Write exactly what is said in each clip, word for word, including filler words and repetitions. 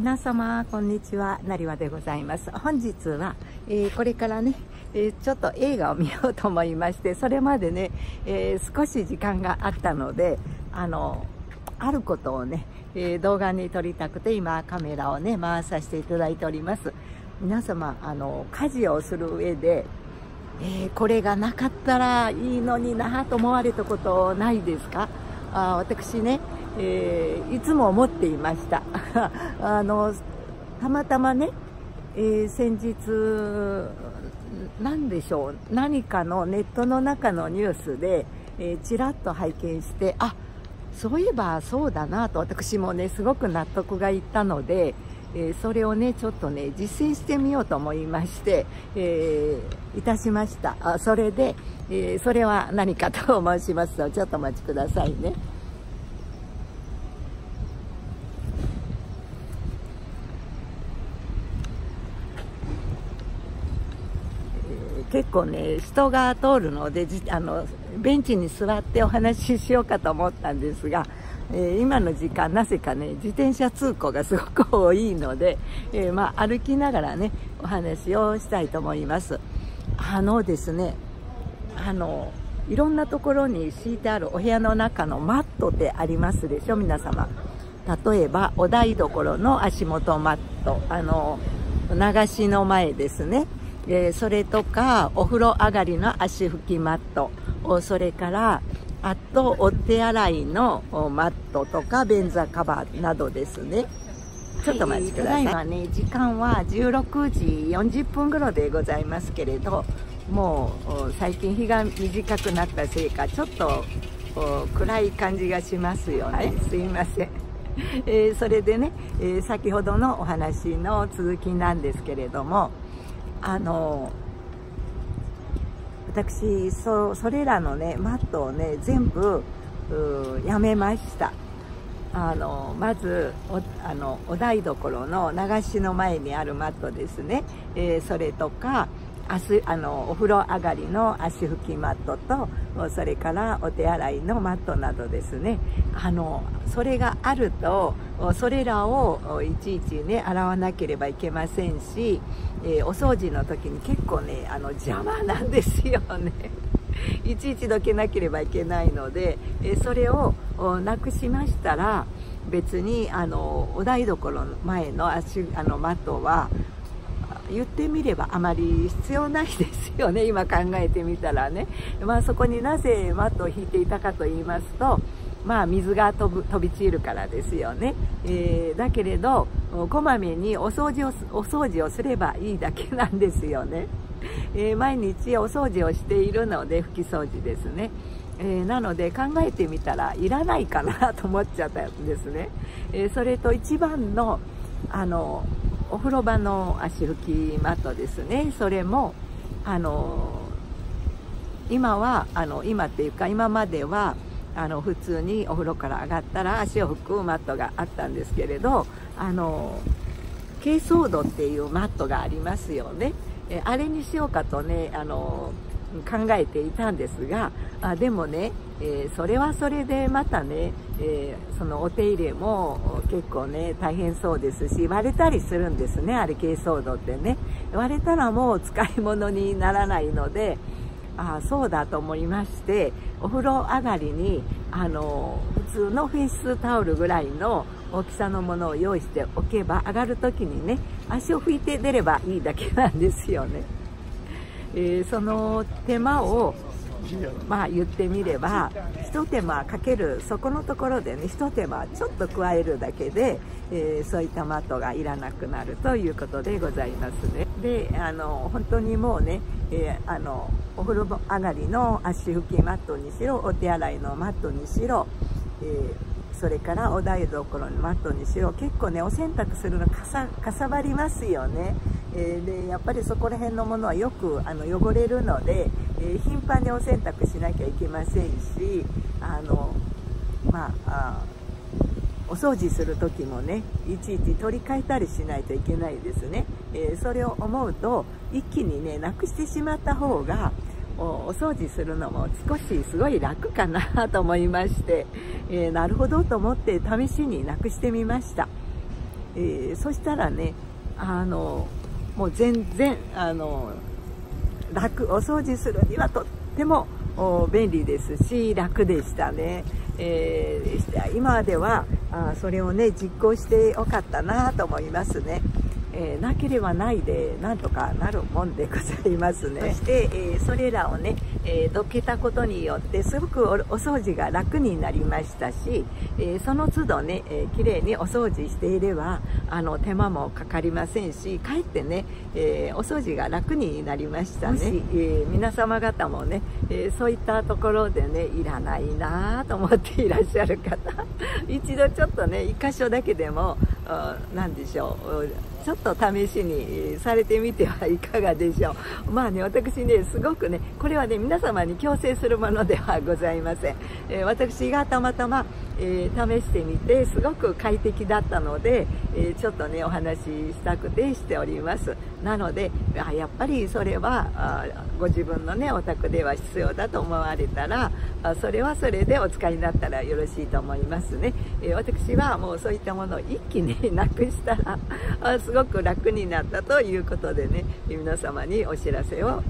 皆様こんにちは、なりわでございます。本日は、えー、これからね、えー、ちょっと映画を見ようと思いまして、それまでね、えー、少し時間があったので、あのあることをね、えー、動画に撮りたくて今カメラをね回させていただいております。皆様、あの家事をする上で、えー、これがなかったらいいのになと思われたことないですか？あ、私ね、えー、いつも思っていましたあのたまたまね、えー、先日何でしょう何かのネットの中のニュースで、えー、ちらっと拝見して、あ、そういえばそうだなと私もねすごく納得がいったので、えー、それをねちょっとね実践してみようと思いまして、えー、いたしました。あ、それで、えー、それは何かと申しますと、ちょっとお待ちくださいね。結構ね人が通るので、あのベンチに座ってお話ししようかと思ったんですが、えー、今の時間なぜかね自転車通行がすごく多いので、えー、まあ、歩きながらねお話をしたいと思います。あのですねあのいろんなところに敷いてあるお部屋の中のマットってありますでしょ、皆様。例えばお台所の足元マット、あの流しの前ですね、えー、それとかお風呂上がりの足拭きマット、それからあとお手洗いのマットとか便座カバーなどですね。ちょっとお待ちください。今ね時間はじゅうろくじよんじゅっぷん頃でございますけれど、もう最近日が短くなったせいかちょっと暗い感じがしますよね、はい、すいませんえー、それでね、えー、先ほどのお話の続きなんですけれども、あの私 そ, それらの、ね、マットを、ね、全部やめました。あのまず お, あのお台所の流しの前にあるマットですね、えー、それとかあすあのお風呂上がりの足拭きマットと、それからお手洗いのマットなどですね。あのそれがあるとそれらをいちいちね洗わなければいけませんし、えー、お掃除の時に結構ねあの邪魔なんですよねいちいちどけなければいけないので、えー、それをなくしましたら別にあのお台所の前の足あのマットは言ってみればあまり必要ないですよね、今考えてみたらね。まあ、そこになぜマットを引いていたかと言いますと、まあ、水が飛ぶ、飛び散るからですよね、えー、だけれどこまめにお掃除をお掃除をすればいいだけなんですよね、えー、毎日お掃除をしているので、拭き掃除ですね、えー、なので考えてみたらいらないかなと思っちゃったんですね、えー、それと一番のあのお風呂場の足拭きマットですね。それもあの今はあの今っていうか今まではあの普通にお風呂から上がったら足を拭くマットがあったんですけれど、あの珪藻土っていうマットがありますよね。えあれにしようかとねあの考えていたんですが、あでもね、えー、それはそれでまたね、えー、そのお手入れも結構ね大変そうですし、割れたりするんですね、あれ珪藻土ってね。割れたらもう使い物にならないので、あそうだと思いまして、お風呂上がりにあの普通のフェイスタオルぐらいの大きさのものを用意しておけば、上がる時にね足を拭いて出ればいいだけなんですよね。えー、その手間を、まあ、言ってみればひと手間かける、そこのところでねひと手間ちょっと加えるだけで、えー、そういったマットがいらなくなるということでございますね。であの本当にもうね、えー、あのお風呂上がりの足拭きマットにしろ、お手洗いのマットにしろ、えー、それからお台所のマットにしろ、結構ねお洗濯するのかさ、かさばりますよね。えー、でやっぱりそこら辺のものはよくあの汚れるので、えー、頻繁にお洗濯しなきゃいけませんし、あの、まあ、あお掃除する時もねいちいち取り替えたりしないといけないですね、えー、それを思うと一気にねなくしてしまった方がお, お掃除するのも少しすごい楽かなと思いまして、えー、なるほどと思って試しになくしてみました。えー、そしたらね、あのもう全然あの楽、お掃除するにはとっても便利ですし楽でしたね。えー、今ではあそれをね実行してよかったなと思いますね。えー、なければないでなんとかなるもんでございますね。そして、えー、それらをね、えー、どけたことによってすごく お, お掃除が楽になりましたし、えー、その都度ね、えー、きれいにお掃除していればあの手間もかかりませんし、かえってね、えー、お掃除が楽になりましたね。もし、えー、皆様方もね、えー、そういったところでねいらないなと思っていらっしゃる方一度ちょっとねいっ箇所だけでも何でしょう、ちょっと試しにされてみてはいかがでしょう。まあね、私ねすごくねこれはね皆様に強制するものではございません。えー、私がたまたま、えー、試してみてすごく快適だったので、えー、ちょっとねお話ししたくてしております。なのでやっぱりそれはご自分のねお宅では必要だと思われたら、それはそれでお使いになったらよろしいと思いますね。えー、私はもうそういったものを一気になくしたらすごく楽になったということでね、皆様にお知らせを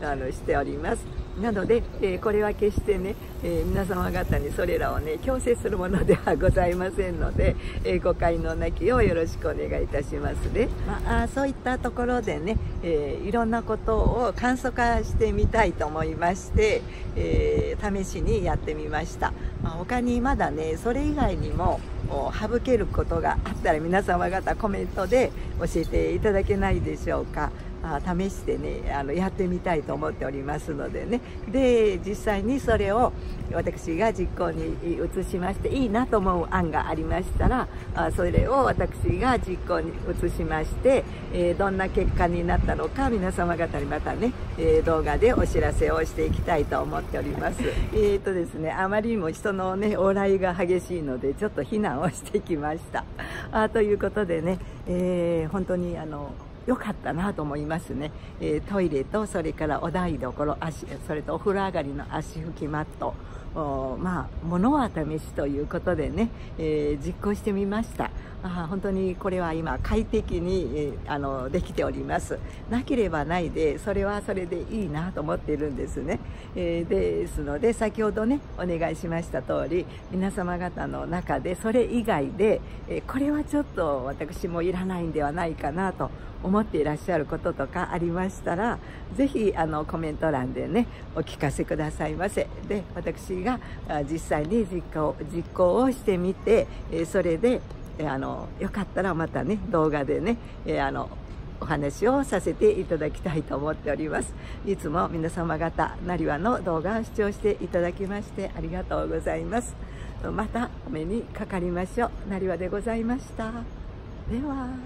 あのしております。なので、えー、これは決してね、えー、皆様方にそれらをね強制するものではございませんので、えー、誤解のなきようよろしくお願いいたしますね。まあ、そういったところでね、えー、いろんなことを簡素化してみたいと思いまして、えー、試しにやってみました。まあ、他にまだねそれ以外にも省けることがあったら皆様方コメントで教えていただけないでしょうか。あ試してねあのやってみたいと思っておりますのでね。で実際にそれを私が実行に移しまして、いいなと思う案がありましたらあそれを私が実行に移しまして、えー、どんな結果になったのか皆様方にまたね、えー、動画でお知らせをしていきたいと思っております。えっとですね、あまりにも人のね往来が激しいのでちょっと避難をしてきました。あということでね、えー、本当にあの良かったなと思いますね。えー、トイレとそれからお台所、足それとお風呂上がりの足拭きマット、まあ物は試しということでね、えー、実行してみました。あ本当にこれは今快適に、えー、あのできております。なければないでそれはそれでいいなと思っているんですね。えー、ですので先ほどねお願いしました通り、皆様方の中でそれ以外で、えー、これはちょっと私もいらないんではないかなと思っていらっしゃることとかありましたら、ぜひあのコメント欄でねお聞かせくださいませ。で私が実際に実行、実行をしてみて、それであのよかったらまたね動画でねあのお話をさせていただきたいと思っております。いつも皆様方なにわの動画を視聴していただきましてありがとうございます。またお目にかかりましょう。なにわでございました。では。